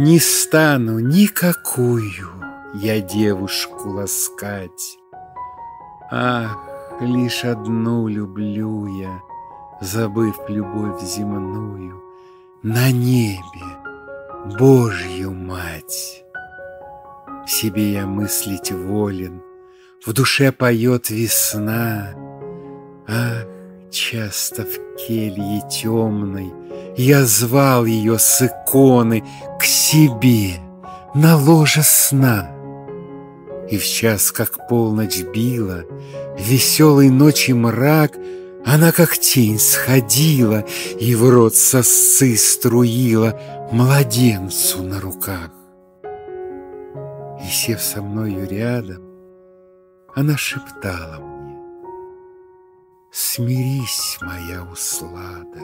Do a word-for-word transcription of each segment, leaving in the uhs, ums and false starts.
Не стану никакую я девушку ласкать. Ах, лишь одну люблю я, забыв любовь земную, на небе Божью мать. Себе я мыслить волен, в душе поет весна. Ах, часто в келье темной я звал ее с иконы к себе на ложе сна. И в час, как полночь била, веселой ночи мрак, она как тень сходила и в рот сосцы струила младенцу на руках. И, сев со мною рядом, она шептала мне: смирись, моя услада,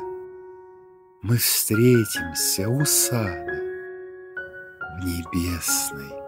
мы встретимся у сада в небесной